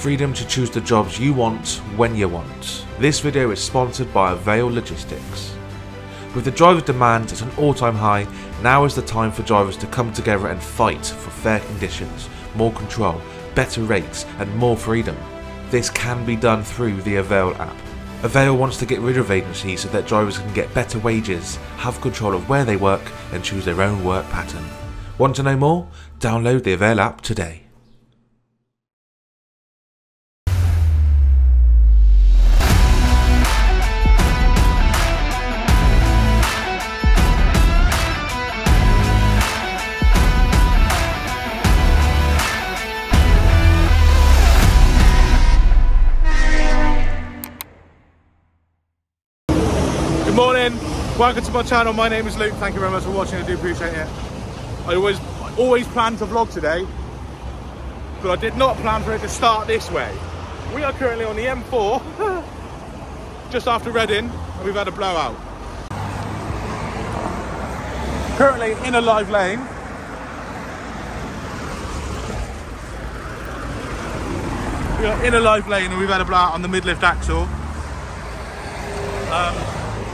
freedom to choose the jobs you want when you want. This video is sponsored by Avail Logistics. With the driver demand at an all-time high, now is the time for drivers to come together and fight for fair conditions, more control, better rates and more freedom. This can be done through the Avail app. Avail wants to get rid of agencies so that drivers can get better wages, have control of where they work and choose their own work pattern. Want to know more? Download the Avail app today. Welcome to my channel, my name is Luke, thank you very much for watching, I do appreciate it. I always planned to vlog today, but I did not plan for it to start this way. We are currently on the M4, just after Reading, and we've had a blowout. Currently in a live lane. We are in a live lane and we've had a blowout on the mid-lift axle.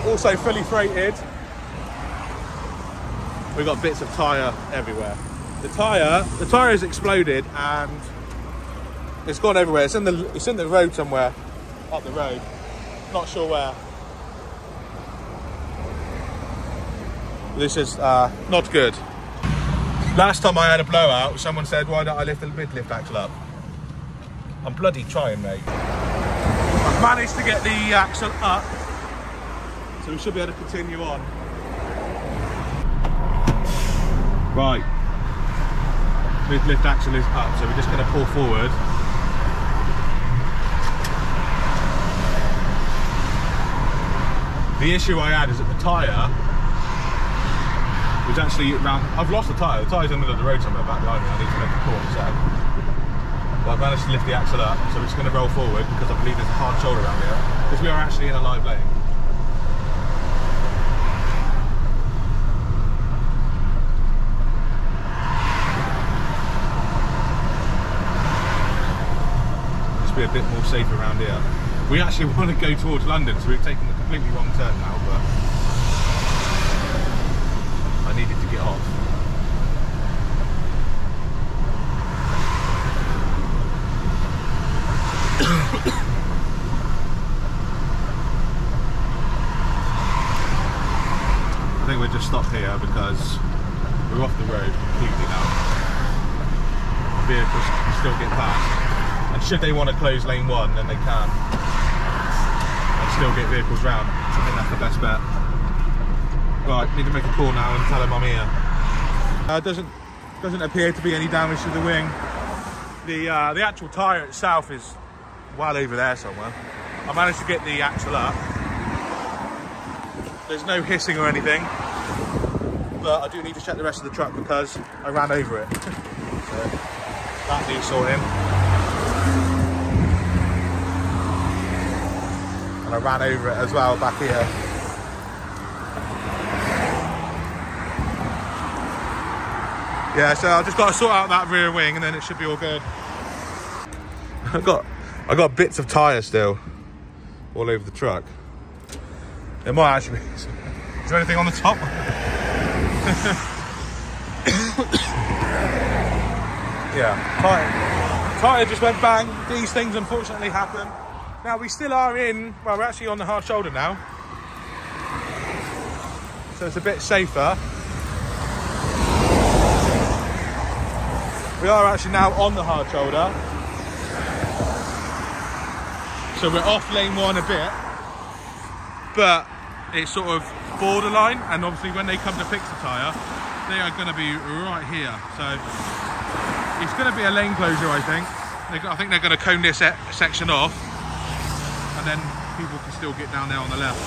Also fully freighted. We've got bits of tyre everywhere. The tyre has exploded and it's gone everywhere. It's in the road somewhere, up the road. Not sure where. This is not good. Last time I had a blowout, someone said, "Why don't I lift the mid-lift axle up?" I'm bloody trying, mate. I've managed to get the axle up, so we should be able to continue on. Right, mid-lift axle is up, so we're just going to pull forward. The issue I had is that the tyre was actually around. I've lost the tyre. The tyre's in the middle of the road somewhere back behind me. I need to make a corner set. But I've managed to lift the axle up, so we're just going to roll forward because I believe there's a hard shoulder around here, because we are actually in a live lane. Be a bit more safe around here. We actually want to go towards London, so we've taken the completely wrong turn now, but I needed to get off. I think we'll just stop here because we're off the road completely now. The vehicles can still get past. And should they want to close lane one, then they can, and still get vehicles round. I think that's the best bet. Right, need to make a call now and tell them I'm here. Doesn't appear to be any damage to the wing. The actual tyre itself is well over there somewhere. I managed to get the axle up. There's no hissing or anything, but I do need to check the rest of the truck because I ran over it. So that needs sorting. And I ran over it as well back here. Yeah, so I've just got to sort out that rear wing and then it should be all good. I got bits of tyre still all over the truck. It might actually be. Is there anything on the top? Yeah, tyre just went bang. These things unfortunately happen. Now we still are in, well, we're actually on the hard shoulder now, so it's a bit safer. We are actually now on the hard shoulder, so we're off lane one a bit, but it's sort of borderline, and obviously when they come to fix the tyre, they are going to be right here, so it's going to be a lane closure, I think. I think they're going to cone this section off, and then people can still get down there on the left.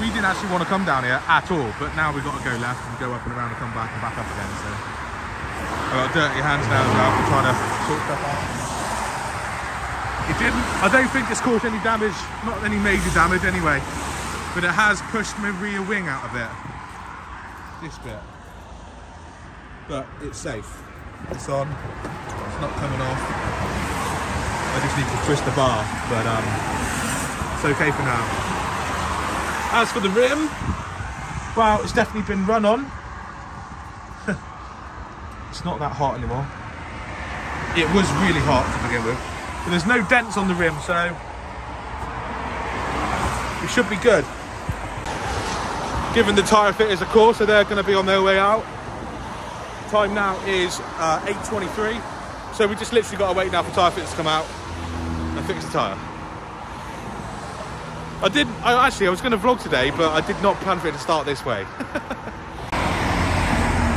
We didn't actually want to come down here at all, but now we've got to go left and go up and around and come back and back up again. So I've got dirty hands now as well. I'm trying to sort stuff out. It didn't, I don't think it's caused any damage, not any major damage anyway, but it has pushed my rear wing out a bit, this bit, but it's safe. It's on, it's not coming off. I I just need to twist the bar, but it's okay for now. As for the rim, well, it's definitely been run on. It's not that hot anymore. It was really hot to begin with, but there's no dents on the rim, so it should be good. Given the tyre fitters a call, so they're going to be on their way out. Time now is 8:23, so we just literally got to wait now for tyre fitters to come out and fix the tyre. I was going to vlog today, but I did not plan for it to start this way.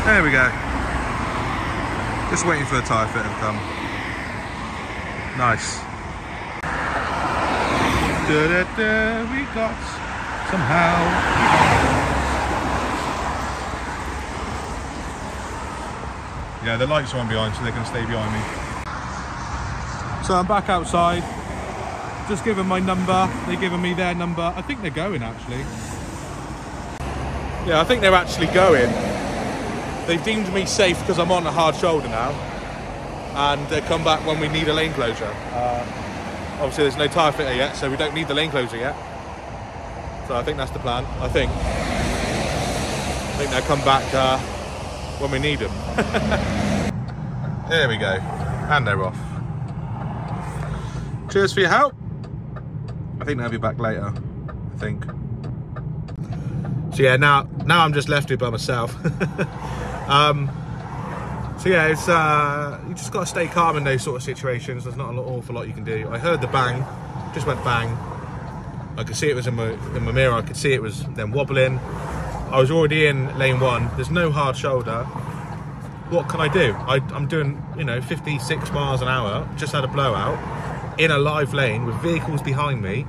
There we go. Just waiting for the tyre fitter to come. Nice. Da, da, da, we got somehow. Yeah, the lights are on behind, so they're going to stay behind me. So I'm back outside. Just given my number. They've given me their number. I think they're going, actually. Yeah, I think they're actually going. They've deemed me safe because I'm on a hard shoulder now, and they come back when we need a lane closure. Obviously there's no tyre fitter yet, so we don't need the lane closure yet. So I think that's the plan. I think they'll come back when we need them. There we go, and they're off. Cheers for your help. I think they'll be back later, I think. So yeah, now I'm just left here by myself. So yeah, it's you just got to stay calm in those sort of situations. There's not an awful lot you can do. I heard the bang, just went bang. I could see it was in my mirror. I could see it was then wobbling. I was already in lane one. There's no hard shoulder. What can I do? I'm doing, you know, 56 miles an hour. Just had a blowout in a live lane with vehicles behind me.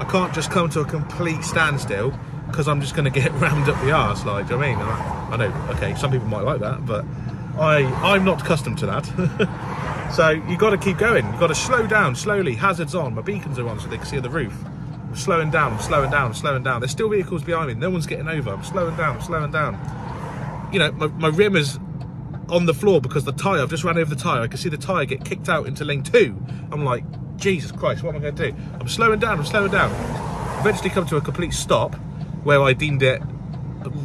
I can't just come to a complete standstill because I'm just going to get rammed up the arse. Like, do you know what I mean? I know. Okay, some people might like that, but I'm not accustomed to that. So you got to keep going. You've got to slow down slowly. Hazards on. My beacons are on so they can see the roof. I'm slowing down, I'm slowing down, I'm slowing down. There's still vehicles behind me. No one's getting over. I'm slowing down, I'm slowing down. You know, my rim is on the floor because the tyre, I've just ran over the tyre. I can see the tyre get kicked out into lane two. I'm like, Jesus Christ, what am I going to do? I'm slowing down, I'm slowing down. Eventually come to a complete stop where I deemed it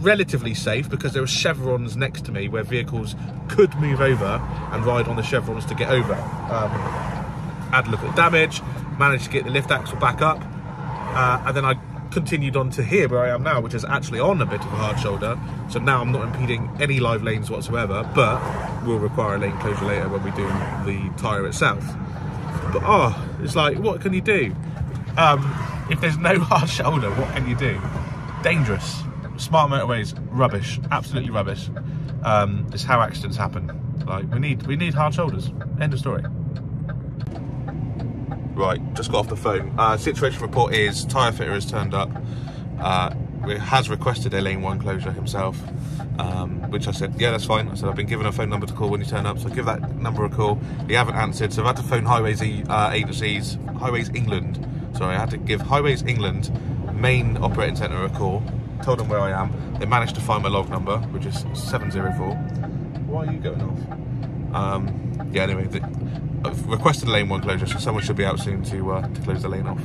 relatively safe because there were chevrons next to me where vehicles could move over and ride on the chevrons to get over. Had a look at the damage, managed to get the lift axle back up, and then I continued on to here where I am now, which is actually on a bit of a hard shoulder, so now I'm not impeding any live lanes whatsoever, but will require a lane closure later when we do the tyre itself. But oh, it's like, what can you do? If there's no hard shoulder, what can you do? Dangerous. Smart motorways, rubbish, absolutely rubbish. It's how accidents happen. Like, we need hard shoulders. End of story. Right, just got off the phone. Situation report is tyre fitter has turned up. Has requested a lane one closure himself, which I said, yeah, that's fine. I said, I've been given a phone number to call when you turn up, so give that number a call. They haven't answered, so I've had to phone I had to give Highways England main operating centre a call. Told them where I am. They managed to find my log number, which is 704. Why are you going off? Yeah, anyway, I've requested a lane one closure, so someone should be out soon to close the lane off.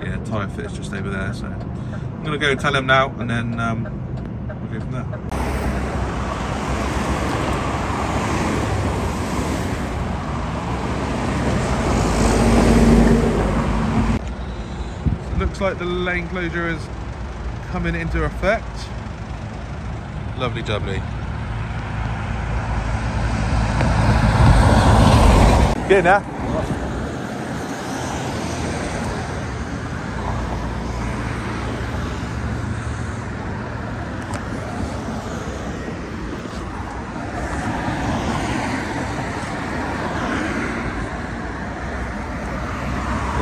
Yeah, tyre fit's just over there, so I'm gonna go tell him now, and then we'll go from there. Looks like the lane closure is coming into effect. Lovely jubbly. Get in there.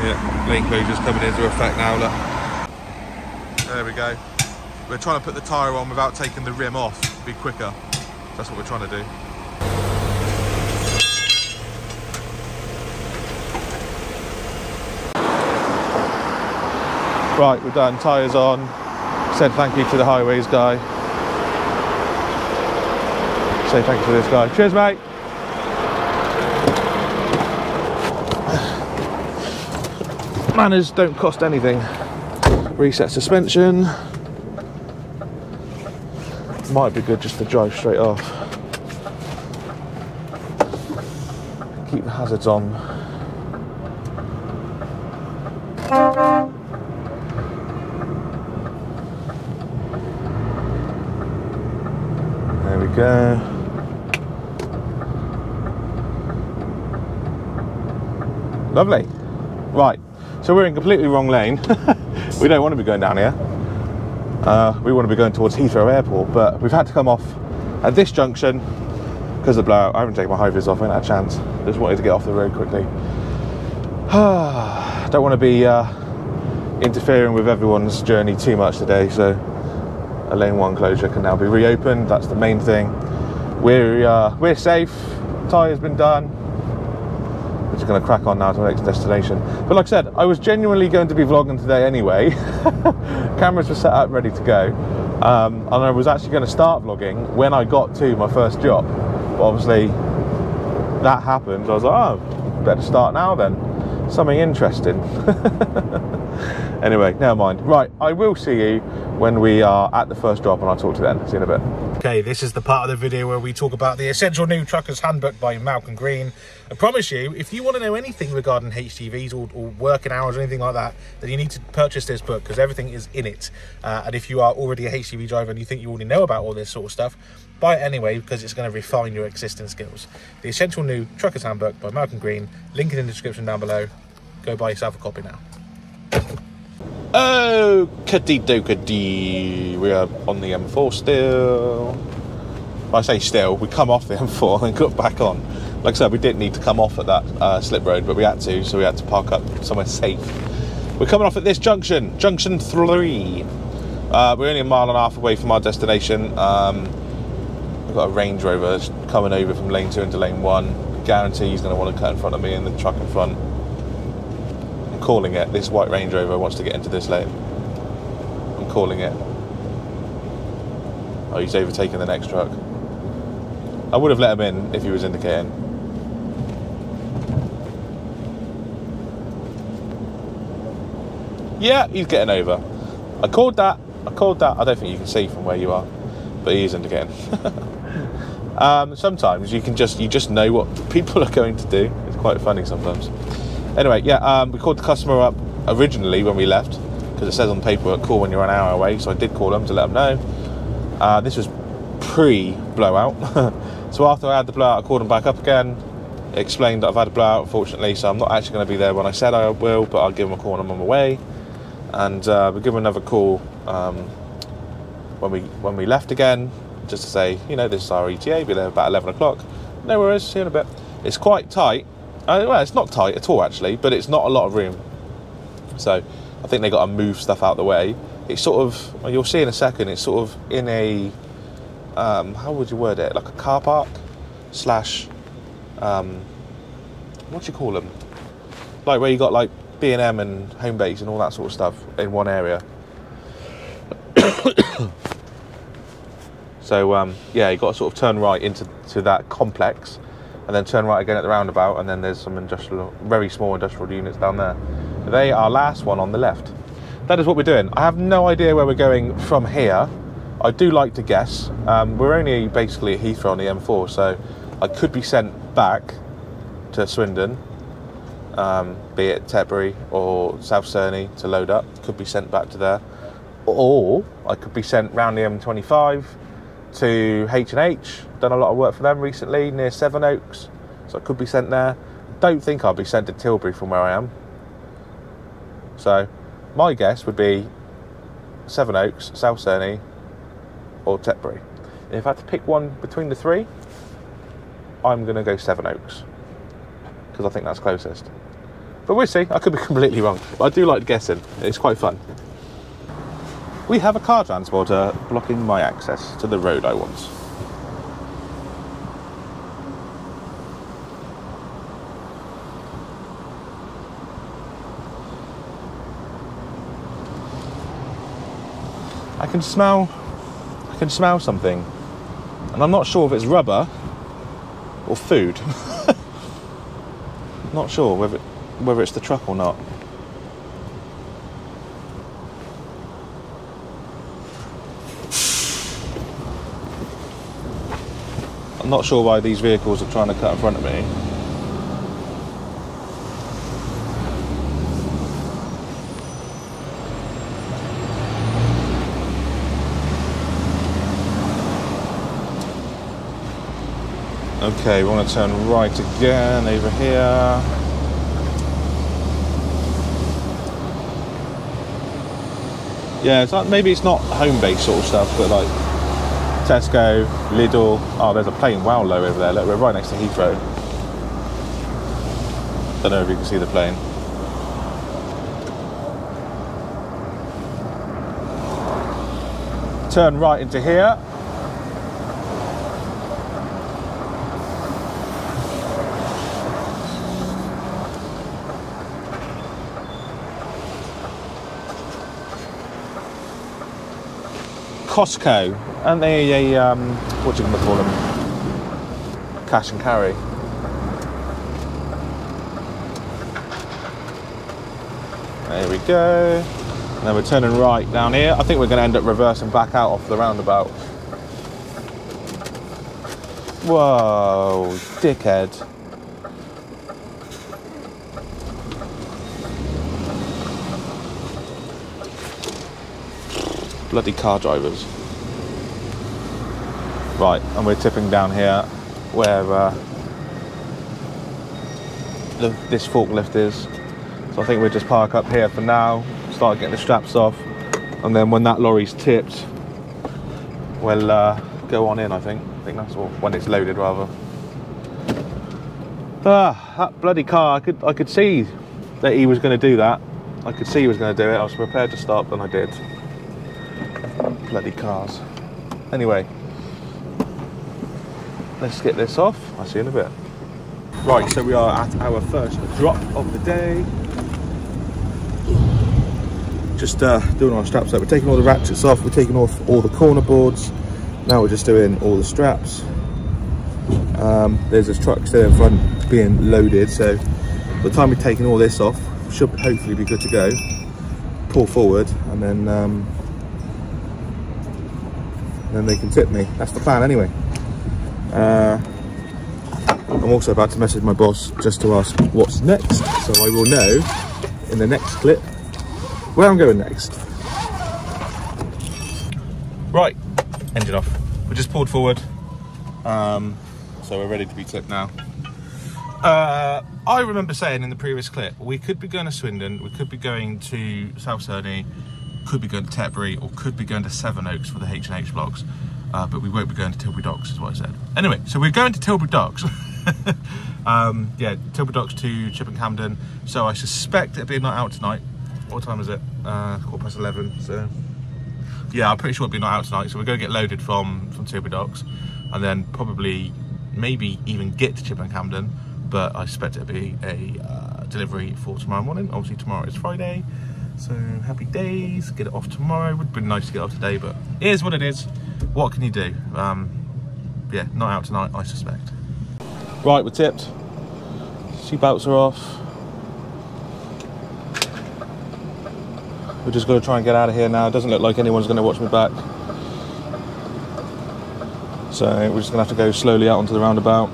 Yeah, lane closure's coming into effect now, look. There we go. We're trying to put the tyre on without taking the rim off. It'd be quicker. That's what we're trying to do. Right, we're done. Tyres on. Said thank you to the highways guy. Say thank you to this guy. Cheers, mate. Manners don't cost anything. Reset suspension. Might be good just to drive straight off. Keep the hazards on. There we go. Lovely. Right, so we're in completely wrong lane. We don't want to be going down here. We want to be going towards Heathrow Airport, but we've had to come off at this junction because of the blowout. I haven't taken my high vis off, I haven't had a chance. Just wanted to get off the road quickly. Don't want to be interfering with everyone's journey too much today, so a lane one closure can now be reopened. That's the main thing. We're safe. Tyre's been done. We're just going to crack on now to our next destination. But like I said, I was genuinely going to be vlogging today anyway. Cameras were set up, ready to go. And I was actually going to start vlogging when I got to my first job. But obviously, that happened. I was like, oh, better start now then. Something interesting. Anyway, never mind. Right, I will see you when we are at the first drop and I'll talk to you then. See you in a bit. Okay, this is the part of the video where we talk about The Essential New Truckers Handbook by Malcolm Green. I promise you, if you want to know anything regarding HGVs or working hours or anything like that, then you need to purchase this book because everything is in it. And if you are already a HGV driver and you think you already know about all this sort of stuff, buy it anyway because it's going to refine your existing skills. The Essential New Truckers Handbook by Malcolm Green. Link in the description down below. Go buy yourself a copy now. Oh, kadee-do-kadee. We are on the M4 still. When I say still, we come off the M4 and got back on. Like I said, we didn't need to come off at that slip road, but we had to, so we had to park up somewhere safe. We're coming off at this junction, Junction 3. We're only a mile and a half away from our destination. I've got a Range Rover coming over from lane 2 into lane 1. Guarantee he's going to want to cut in front of me and the truck in front. Calling it. This white Range Rover wants to get into this lane. I'm calling it. Oh, he's overtaken the next truck. I would have let him in if he was indicating. Yeah, he's getting over. I called that. I called that. I don't think you can see from where you are, but he is indicating. Sometimes you just know what people are going to do. It's quite funny sometimes. Anyway, yeah, we called the customer up originally when we left because it says on the paperwork, call when you're an hour away, so I did call them to let them know. This was pre-blowout. So after I had the blowout, I called them back up again, explained that I've had a blowout, unfortunately, so I'm not actually going to be there when I said I will, but I'll give them a call when I'm on my way. And we give them another call when we left again, just to say, you know, this is our ETA, be there about 11 o'clock. No worries, see you in a bit. It's quite tight. Well, it's not tight at all, actually, but it's not a lot of room. So I think they got to move stuff out the way. It's sort of, well, you'll see in a second, it's sort of in a, how would you word it? Like a car park slash, what do you call them? Like where you got like B&M and Homebase and all that sort of stuff in one area. So, yeah, you got to sort of turn right into that complex. And then turn right again at the roundabout, and then there's some industrial, very small industrial units down there. They are last one on the left. That is what we're doing. I have no idea where we're going from here. I do like to guess. We're only basically at Heathrow on the M4, so I could be sent back to Swindon, be it Tetbury or South Cerney to load up. Could be sent back to there. Or I could be sent round the M25 to H&H. Done a lot of work for them recently near Sevenoaks, so I could be sent there. Don't think I'll be sent to Tilbury from where I am, so my guess would be Sevenoaks, South Cerney or Tetbury. If I had to pick one between the three, I'm going to go Sevenoaks because I think that's closest, but we'll see. I could be completely wrong, but I do like guessing. It's quite fun. We have a car transporter blocking my access to the road I want. I can smell something, and I'm not sure if it's rubber or food. Not sure whether it's the truck or not. I'm not sure why these vehicles are trying to cut in front of me. Okay, we want to turn right again over here. Yeah, it's like maybe it's not home-based sort of stuff, but like Tesco, Lidl. Oh, there's a plane wow low over there. Look, we're right next to Heathrow. Don't know if you can see the plane. Turn right into here. Costco, aren't they a what do you call them? Cash and carry. There we go. And then we're turning right down here. I think we're going to end up reversing back out off the roundabout. Whoa, dickhead. Bloody car drivers. Right, and we're tipping down here where this forklift is. So I think we'll just park up here for now, start getting the straps off, and then when that lorry's tipped, we'll go on in, I think. I think that's all, when it's loaded rather. Ah, that bloody car, I could see that he was going to do that. I could see he was going to do it. I was prepared to stop, and I did. Bloody cars. Anyway, let's get this off. I'll see you in a bit. Right, so we are at our first drop of the day. Just doing our straps up. We're taking all the ratchets off. We're taking off all the corner boards. Now we're just doing all the straps. There's this truck still in front being loaded. So by the time we're taking all this off, should hopefully be good to go. Pull forward and then... then they can tip me. That's the plan anyway. I'm also about to message my boss just to ask what's next, so I will know in the next clip where I'm going next. Right, engine off. We just pulled forward, so we're ready to be tipped now. I remember saying in the previous clip, we could be going to Swindon, we could be going to South Cerney, could be going to Tetbury, or could be going to Sevenoaks for the H&H blocks, but we won't be going to Tilbury Docks is what I said. Anyway, so we're going to Tilbury Docks. Yeah, Tilbury Docks to Chipping Campden. So I suspect it'll be a night out tonight. What time is it? 11:15, so... yeah, I'm pretty sure it'll be a night out tonight, so we're going to get loaded from Tilbury Docks, and then probably, maybe even get to Chipping Campden, but I suspect it'll be a delivery for tomorrow morning. Obviously tomorrow is Friday, so happy days. Get it off tomorrow. Would have been nice to get off today, but it is what it is. What can you do? Yeah, not out tonight, I suspect. Right, we're tipped. Seat belts are off. We're just going to try and get out of here now. It doesn't look like anyone's going to watch me back, so we're just going to have to go slowly out onto the roundabout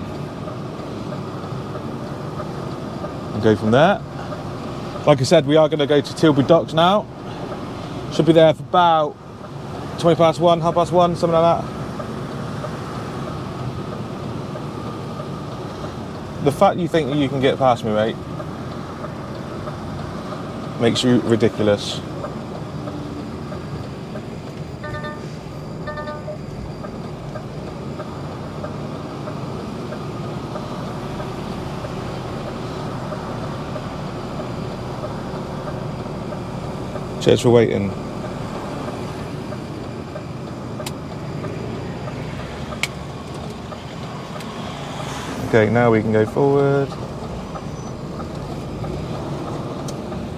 and go from there. Like I said, we are going to go to Tilbury Docks now. Should be there for about 1:20, 1:30, something like that. The fact you think you can get past me, mate, makes you ridiculous. Cheers for waiting. Okay, now we can go forward.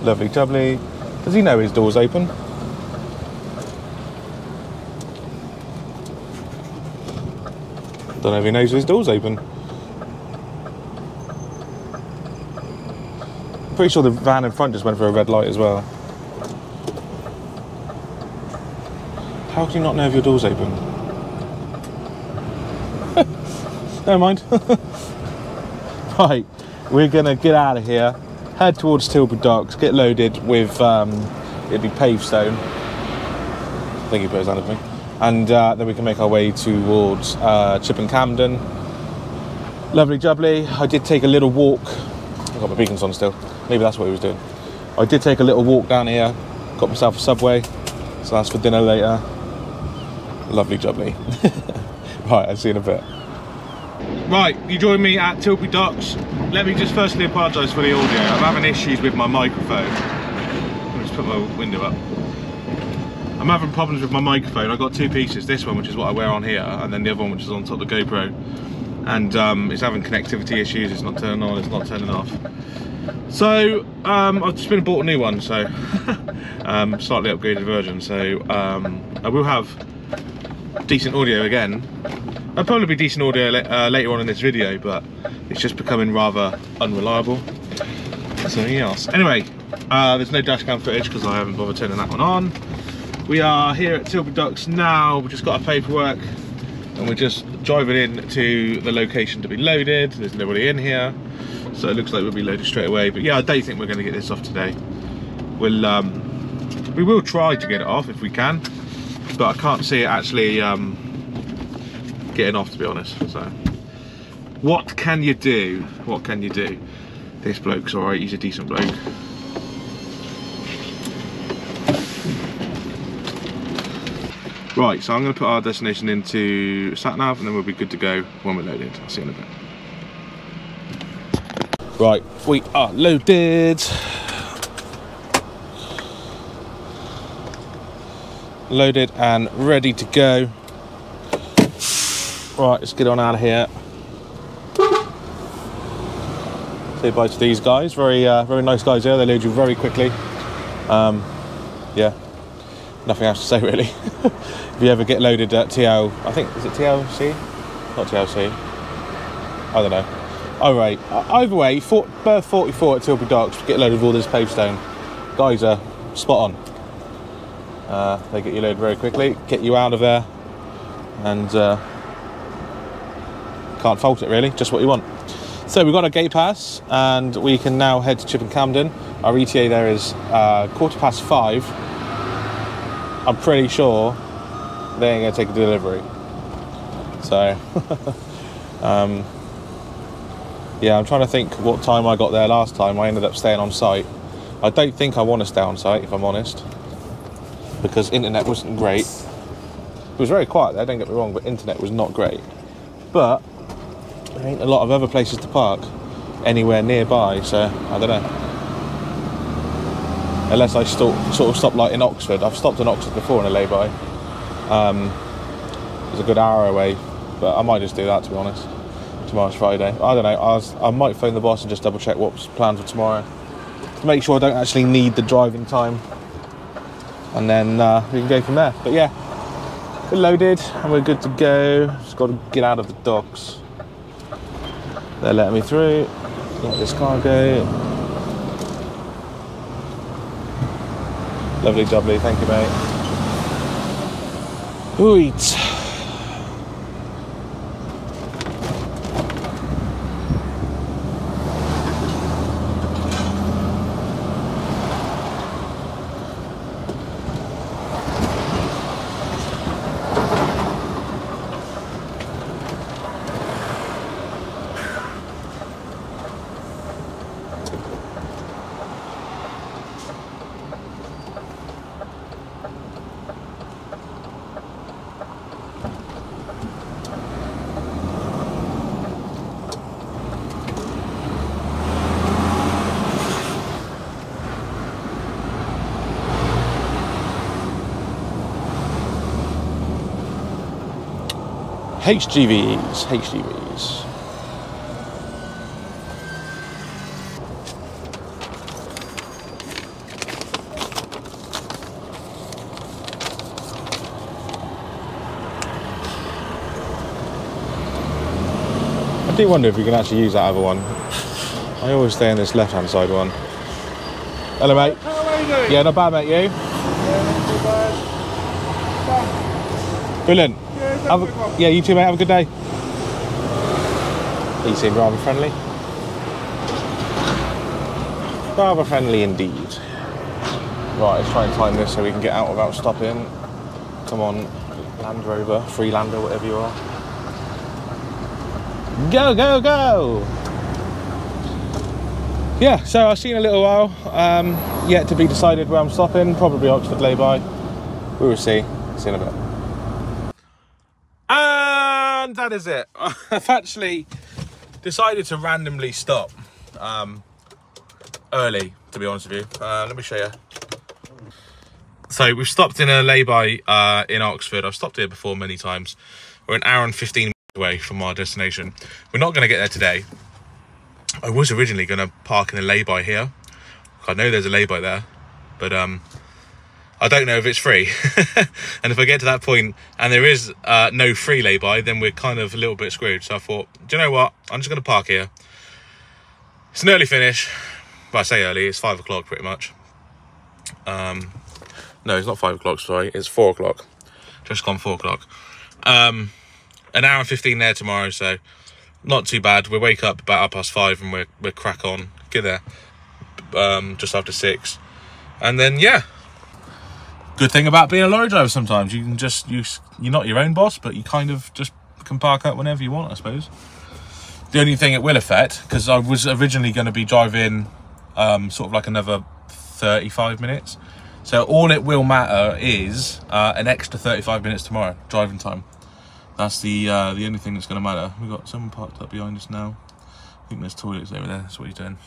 Lovely jubbly. Does he know his door's open? Don't know if he knows his door's open. Pretty sure the van in front just went for a red light as well. How can you not know if your door's open? never mind. Right, we're gonna get out of here, head towards Tilbury Docks, get loaded with it'd be Pavestone. I think he put his hand at me. And then we can make our way towards Chipping Campden. Lovely jubbly. I did take a little walk. I've got my beacons on still. Maybe that's what he was doing. I did take a little walk down here, got myself a Subway, so that's for dinner later. Lovely jubbly. Right, I'll see you in a bit. Right, you joined me at Tilbury Docks. Let me just firstly apologise for the audio. I'm having issues with my microphone. Let me just put my window up. I'm having problems with my microphone. I've got two pieces, this one, which is what I wear on here, and then the other one, which is on top of the GoPro. And it's having connectivity issues. It's not turning on, it's not turning off. So I've just been and bought a new one, so slightly upgraded version, so I will have decent audio again. I'll probably be decent audio later on in this video, but it's just becoming rather unreliable. Something else. Anyway, there's no dash cam footage because I haven't bothered turning that one on. We are here at Tilbury Docks now. We've just got our paperwork and we're just driving in to the location to be loaded. There's nobody in here, so it looks like we'll be loaded straight away. But yeah, I don't think we're going to get this off today. We'll we will try to get it off if we can, but I can't see it actually getting off, to be honest. So what can you do? What can you do? This bloke's all right. He's a decent bloke. Right, so I'm going to put our destination into sat-nav and then we'll be good to go when we're loaded. I'll see you in a bit. Right, we are loaded. Loaded and ready to go. Right, let's get on out of here. Say bye to these guys. Very, very nice guys here. They load you very quickly. Yeah. Nothing else to say really. If you ever get loaded at TL, I think, is it TLC? Not TLC. I don't know. All right. Either way, berth 44 at Tilbury Docks, get loaded with all this Pavestone. Guys are spot on. They get you loaded very quickly, get you out of there, and can't fault it really. Just what you want. So we've got our gate pass, and we can now head to Chipping Campden. Our ETA there is 5:15. I'm pretty sure they ain't gonna take a delivery. So, yeah, I'm trying to think what time I got there last time. I ended up staying on site. I don't think I want to stay on site, if I'm honest, because internet wasn't great. It was very quiet there, don't get me wrong, but internet was not great. But there ain't a lot of other places to park anywhere nearby, so I don't know. Unless I sort of stop like in Oxford. I've stopped in Oxford before in a lay-by. It was a good hour away, but I might just do that, to be honest. Tomorrow's Friday. I don't know, I might phone the boss and just double check what's planned for tomorrow to make sure I don't actually need the driving time. And then we can go from there. But yeah, we're loaded and we're good to go. Just got to get out of the docks. They're letting me through. Let this car go. Lovely jubbly, thank you, mate. Ooit. HGVs, HGVs. I do wonder if we can actually use that other one. I always stay in this left-hand side one. Hello, mate. How are you doing? Yeah, not bad, mate. You? Yeah, not too bad. Brilliant. Yeah, you too, mate. Have a good day. He seemed rather friendly. Rather friendly indeed. Right, let's try and find this so we can get out without stopping. Come on, Land Rover, Freelander, whatever you are. Go, go, go! Yeah, so I've seen a little while. Yet to be decided where I'm stopping. Probably Oxford lay-by. We will see. See you in a bit. And that is it. I've actually decided to randomly stop early, to be honest with you. Let me show you. So we've stopped in a lay-by in Oxford. I've stopped here before many times. We're an hour and 15 away from our destination. We're not going to get there today. I was originally going to park in a lay-by here. I know there's a lay-by there, but I don't know if it's free. And if I get to that point and there is no free lay-by, then we're kind of a little bit screwed. So I thought, do you know what? I'm just going to park here. It's an early finish. Well, I say early, it's 5 o'clock pretty much. No, it's not 5 o'clock, sorry. It's 4 o'clock. Just gone 4 o'clock. An hour and 15 there tomorrow, so not too bad. We wake up about 5:30 and we're crack on. Get there. Just after 6, and then yeah, good thing about being a lorry driver, sometimes you can just you're not your own boss, but you kind of just can park up whenever you want, I suppose. The only thing it will affect, because I was originally going to be driving sort of like another 35 minutes, so all it will matter is an extra 35 minutes tomorrow driving time. That's the only thing that's going to matter. We've got someone parked up behind us now. I think there's toilets over there. That's what he's doing.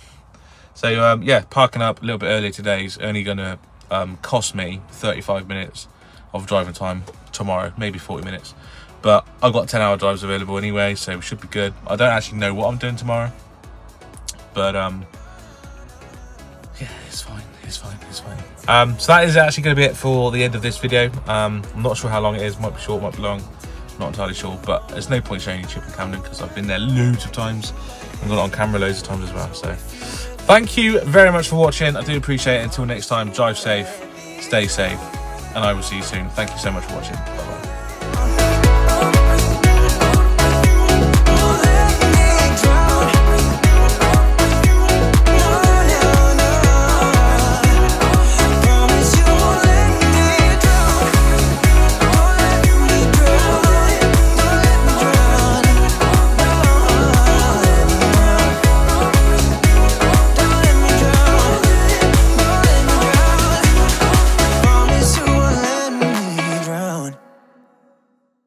So yeah, parking up a little bit earlier today is only going to cost me 35 minutes of driving time tomorrow, maybe 40 minutes. But I've got 10-hour drives available anyway, so we should be good. I don't actually know what I'm doing tomorrow, but yeah, it's fine, it's fine, it's fine. So that is actually going to be it for the end of this video. I'm not sure how long it is. Might be short, might be long. Not entirely sure, but there's no point showing you Chipping Campden because I've been there loads of times. I've got it on camera loads of times as well, so. Thank you very much for watching. I do appreciate it. Until next time, drive safe, stay safe, and I will see you soon. Thank you so much for watching. Bye-bye.